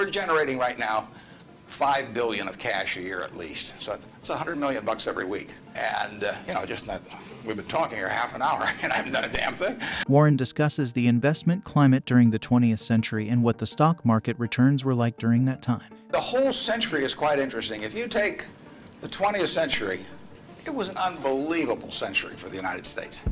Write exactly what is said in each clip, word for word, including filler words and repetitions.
we're generating right now five billion dollars of cash a year at least. So it's one hundred million bucks every week. And, uh, you know, just not, we've been talking here half an hour and I haven't done a damn thing. Warren discusses the investment climate during the twentieth century and what the stock market returns were like during that time. The whole century is quite interesting. If you take the twentieth century, it was an unbelievable century for the United States.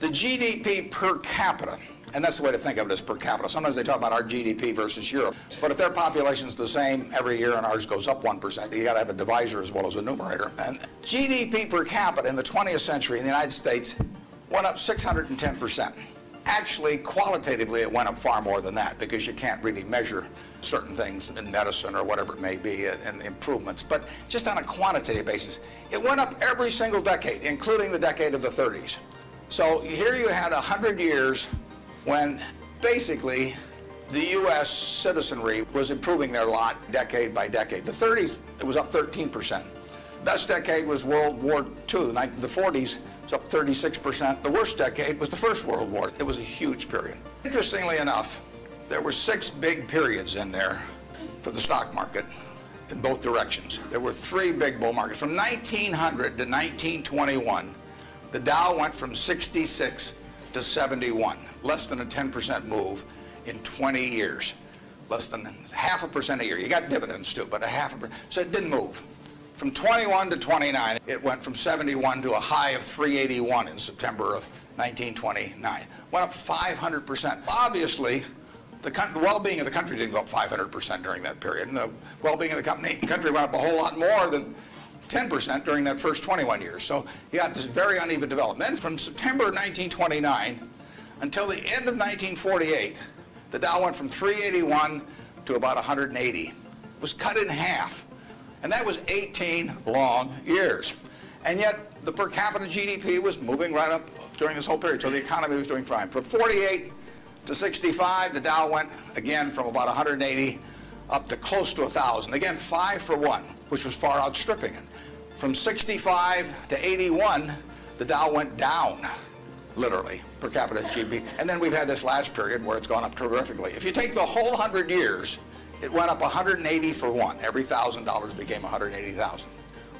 The G D P per capita, and that's the way to think of it, is per capita. Sometimes they talk about our G D P versus Europe, but if their population's the same every year and ours goes up one percent, you gotta have a divisor as well as a numerator. And G D P per capita in the twentieth century in the United States went up six hundred ten percent. Actually, qualitatively, it went up far more than that because you can't really measure certain things in medicine or whatever it may be and improvements. But just on a quantitative basis, it went up every single decade, including the decade of the thirties. So here you had one hundred years when basically the U S citizenry was improving their lot decade by decade. The thirties, it was up thirteen percent. Best decade was World War Two. The forties was up thirty-six percent. The worst decade was the First World War. It was a huge period. Interestingly enough, there were six big periods in there for the stock market in both directions. There were three big bull markets. From nineteen hundred to nineteen twenty-one, the Dow went from sixty-six to seventy-one, less than a ten percent move in twenty years, less than half a percent a year. You got dividends too, but a half a percent, so it didn't move. From twenty-one to twenty-nine, it went from seventy-one to a high of three eighty-one in September of nineteen twenty-nine. Went up five hundred percent. Obviously, the, the well-being of the country didn't go up five hundred percent during that period. And the well-being of the company, country went up a whole lot more than ten percent during that first twenty-one years. So you got this very uneven development. Then from September of nineteen twenty-nine until the end of nineteen forty-eight, the Dow went from three eighty-one to about one hundred eighty. It was cut in half. And that was eighteen long years. And yet, the per capita G D P was moving right up during this whole period, so the economy was doing fine. From forty-eight to sixty-five, the Dow went, again, from about one hundred eighty up to close to one thousand. Again, five for one, which was far outstripping it. From sixty-five to eighty-one, the Dow went down, literally, per capita G D P. And then we've had this last period where it's gone up terrifically. If you take the whole one hundred years, it went up one hundred eighty for one. Every thousand dollars became one hundred eighty thousand.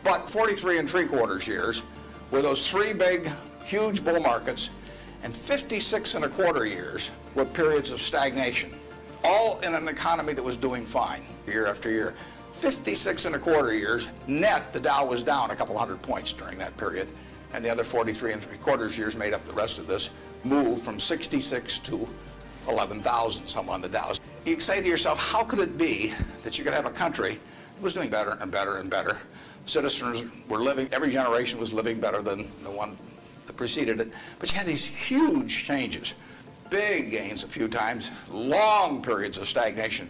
But forty-three and three quarters years were those three big, huge bull markets, and fifty-six and a quarter years were periods of stagnation, all in an economy that was doing fine year after year. fifty-six and a quarter years, net, the Dow was down a couple hundred points during that period, and the other forty-three and three quarters years made up the rest of this move from sixty-six to eleven thousand, some on the Dow. You say to yourself, how could it be that you could have a country that was doing better and better and better? Citizens were living, every generation was living better than the one that preceded it. But you had these huge changes, big gains a few times, long periods of stagnation.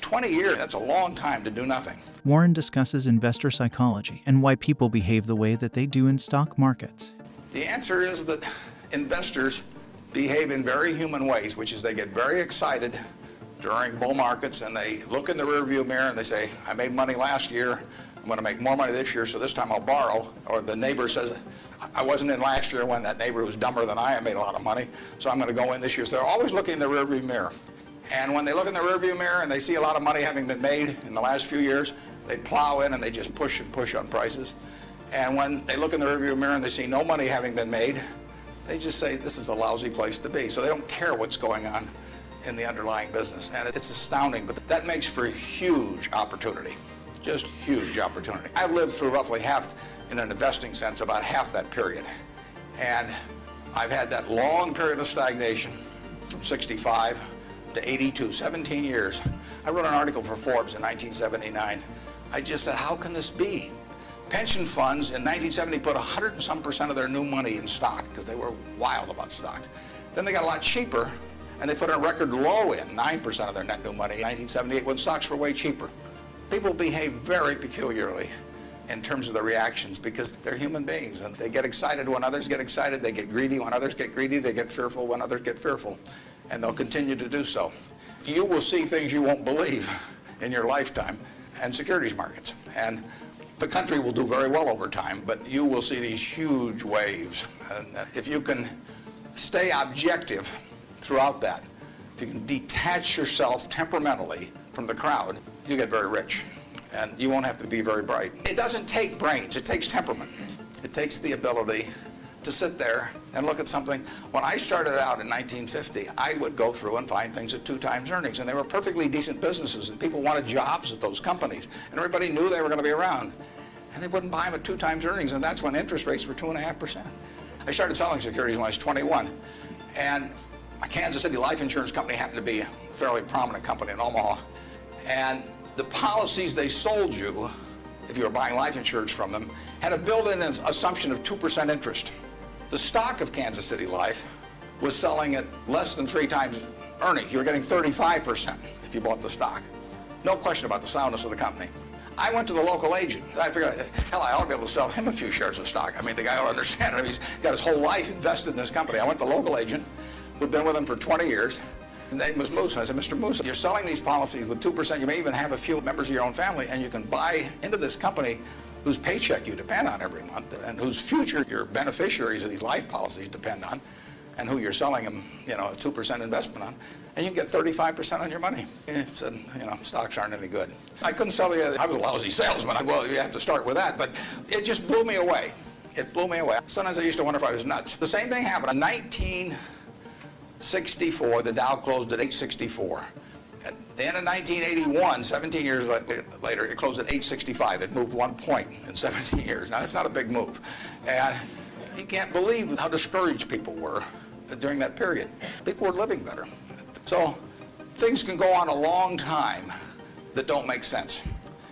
twenty years, that's a long time to do nothing. Warren discusses investor psychology and why people behave the way that they do in stock markets. The answer is that investors behave in very human ways, which is they get very excited during bull markets and they look in the rearview mirror and they say, I made money last year, I'm gonna make more money this year, so this time I'll borrow. Or the neighbor says, I wasn't in last year when that neighbor was dumber than I, I made a lot of money, so I'm gonna go in this year. So they're always looking in the rearview mirror. And when they look in the rearview mirror and they see a lot of money having been made in the last few years, they plow in and they just push and push on prices. And when they look in the rearview mirror and they see no money having been made, they just say, this is a lousy place to be. So they don't care what's going on in the underlying business. And it's astounding, but that makes for huge opportunity, just huge opportunity. I lived through roughly half, in an investing sense, about half that period. And I've had that long period of stagnation from sixty-five to eighty-two, seventeen years. I wrote an article for Forbes in nineteen seventy-nine. I just said, how can this be? Pension funds in nineteen seventy put one hundred and some percent of their new money in stock because they were wild about stocks. Then they got a lot cheaper and they put a record low in, nine percent of their net new money in nineteen seventy-eight when stocks were way cheaper. People behave very peculiarly in terms of their reactions because they're human beings and they get excited when others get excited, they get greedy when others get greedy, they get fearful when others get fearful, and they'll continue to do so. You will see things you won't believe in your lifetime in securities markets. And the country will do very well over time, but you will see these huge waves. And if you can stay objective throughout that, if you can detach yourself temperamentally from the crowd, you get very rich, and you won't have to be very bright. It doesn't take brains, it takes temperament. It takes the ability to sit there and look at something. When I started out in nineteen fifty, I would go through and find things at two times earnings, and they were perfectly decent businesses, and people wanted jobs at those companies, and everybody knew they were going to be around, and they wouldn't buy them at two times earnings, and that's when interest rates were two and a half percent. I started selling securities when I was twenty-one, and a Kansas City Life Insurance Company happened to be a fairly prominent company in Omaha, and the policies they sold you, if you were buying life insurance from them, had a built-in assumption of two percent interest. The stock of Kansas City Life was selling at less than three times earnings. You were getting thirty-five percent if you bought the stock. No question about the soundness of the company. I went to the local agent. I figured, hell, I ought to be able to sell him a few shares of stock. I mean, the guy ought to understand it. I mean, he's got his whole life invested in this company. I went to the local agent, who'd been with him for twenty years. His name was Moose, and I said, Mister Moose, you're selling these policies with two percent. You may even have a few members of your own family, and you can buy into this company whose paycheck you depend on every month, and whose future your beneficiaries of these life policies depend on, and who you're selling them, you know, a two percent investment on, and you get thirty-five percent on your money. He said, you know, stocks aren't any good. I couldn't sell the other. I was a lousy salesman. I, well, you have to start with that, but it just blew me away. It blew me away. Sometimes I used to wonder if I was nuts. The same thing happened. In nineteen sixty-four, the Dow closed at eight sixty-four. At the end of nineteen eighty-one, seventeen years later, it closed at eight sixty-five. It moved one point in seventeen years. Now, that's not a big move. And you can't believe how discouraged people were during that period. People were living better. So things can go on a long time that don't make sense,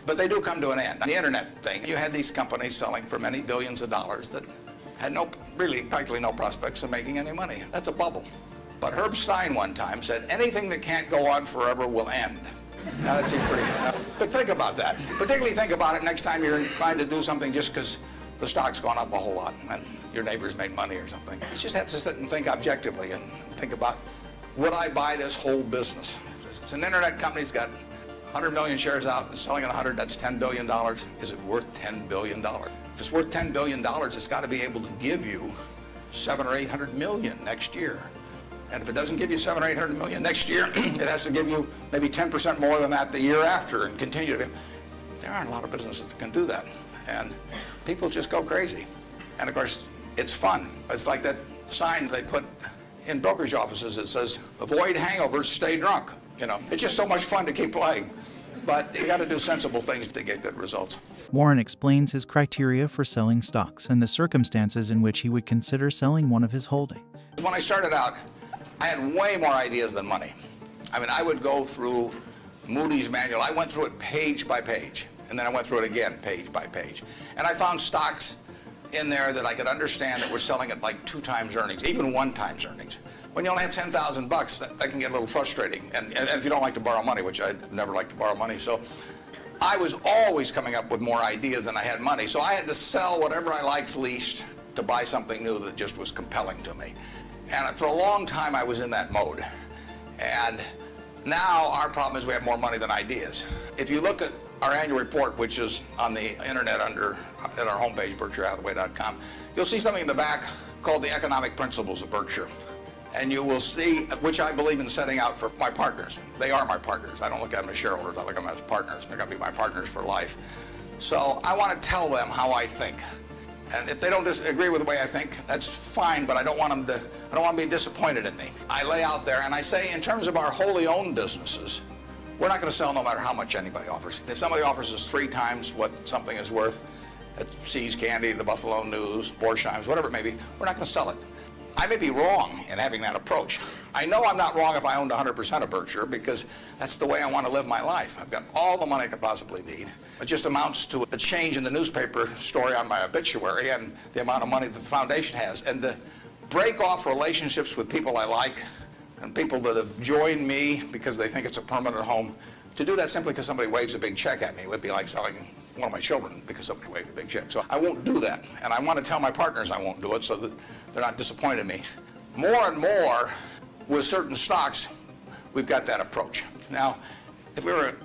but they do come to an end. The internet thing, you had these companies selling for many billions of dollars that had no, really practically no prospects of making any money. That's a bubble. But Herb Stein one time said, anything that can't go on forever will end. Now that seems pretty, uh, but think about that. Particularly think about it next time you're trying to do something just because the stock's gone up a whole lot and your neighbors made money or something. You just have to sit and think objectively and think about, would I buy this whole business? If it's an internet company, it's got one hundred million shares out and selling at one hundred, that's ten billion dollars. Is it worth ten billion dollars? If it's worth ten billion dollars, it's got to be able to give you seven or eight hundred million next year. And if it doesn't give you seven or eight hundred million next year, it has to give you maybe ten percent more than that the year after and continue to. There aren't a lot of businesses that can do that. And people just go crazy. And of course, it's fun. It's like that sign they put in brokerage offices that says, avoid hangovers, stay drunk. You know, it's just so much fun to keep playing. But you got to do sensible things to get good results. Warren explains his criteria for selling stocks and the circumstances in which he would consider selling one of his holdings. When I started out, I had way more ideas than money. I mean, I would go through Moody's manual. I went through it page by page, and then I went through it again page by page. And I found stocks in there that I could understand that were selling at like two times earnings, even one times earnings. When you only have ten thousand bucks, that, that can get a little frustrating. And, and if you don't like to borrow money, which I never like to borrow money, so I was always coming up with more ideas than I had money. So I had to sell whatever I liked least to buy something new that just was compelling to me. And for a long time, I was in that mode. And now our problem is we have more money than ideas. If you look at our annual report, which is on the internet under at our homepage, Berkshire Hathaway dot com, you'll see something in the back called the economic principles of Berkshire. And you will see, which I believe in setting out for my partners. They are my partners. I don't look at them as shareholders. I look at them as partners. They're going to be my partners for life. So I want to tell them how I think. And if they don't disagree with the way I think, that's fine, but I don't want them to, I don't want them to be disappointed in me. I lay out there and I say, in terms of our wholly owned businesses, we're not going to sell no matter how much anybody offers. If somebody offers us three times what something is worth, at Sees Candy, the Buffalo News, Borsheim's, whatever it may be, we're not going to sell it. I may be wrong in having that approach. I know I'm not wrong if I owned one hundred percent of Berkshire, because that's the way I want to live my life. I've got all the money I could possibly need. It just amounts to a change in the newspaper story on my obituary and the amount of money that the foundation has. And to break off relationships with people I like and people that have joined me because they think it's a permanent home, to do that simply because somebody waves a big check at me would be like selling one of my children because somebody waved a big check. So I won't do that. And I want to tell my partners I won't do it so that they're not disappointed in me. More and more with certain stocks, we've got that approach. Now, if we were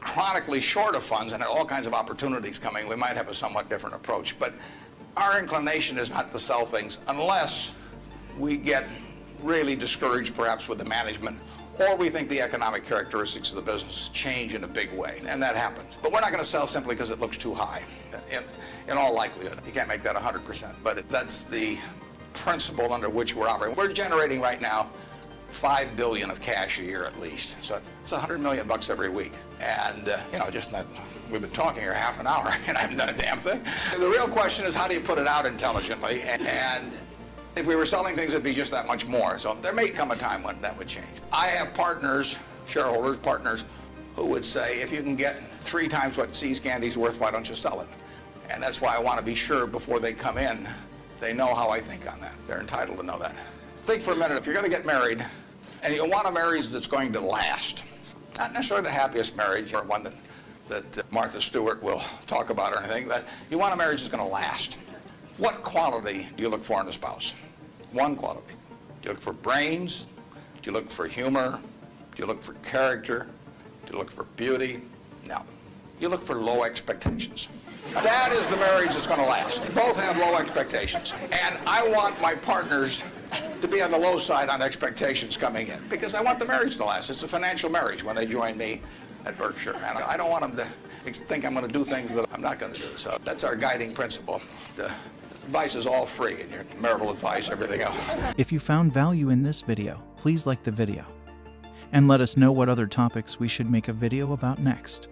chronically short of funds and had all kinds of opportunities coming, we might have a somewhat different approach. But our inclination is not to sell things unless we get really discouraged perhaps with the management or we think the economic characteristics of the business change in a big way, and that happens. But we're not going to sell simply because it looks too high, in, in all likelihood. You can't make that one hundred percent, but it, that's the principle under which we're operating. We're generating right now five billion dollars of cash a year at least, so it's one hundred million bucks every week. And, uh, you know, just not, we've been talking here half an hour, and I haven't done a damn thing. The real question is, how do you put it out intelligently? And if we were selling things, it'd be just that much more. So there may come a time when that would change. I have partners, shareholders, partners, who would say, if you can get three times what Sees Candy's worth, why don't you sell it? And that's why I want to be sure before they come in, they know how I think on that. They're entitled to know that. Think for a minute, if you're going to get married, and you want a marriage that's going to last, not necessarily the happiest marriage or one that, that Martha Stewart will talk about or anything, but you want a marriage that's going to last. What quality do you look for in a spouse? One quality. Do you look for brains? Do you look for humor? Do you look for character? Do you look for beauty? No. You look for low expectations. That is the marriage that's going to last. Both have low expectations. And I want my partners to be on the low side on expectations coming in, because I want the marriage to last. It's a financial marriage when they join me at Berkshire. And I don't want them to think I'm going to do things that I'm not going to do. So that's our guiding principle. The advice is all free, and your marital advice, everything else. If you found value in this video, please like the video. And let us know what other topics we should make a video about next.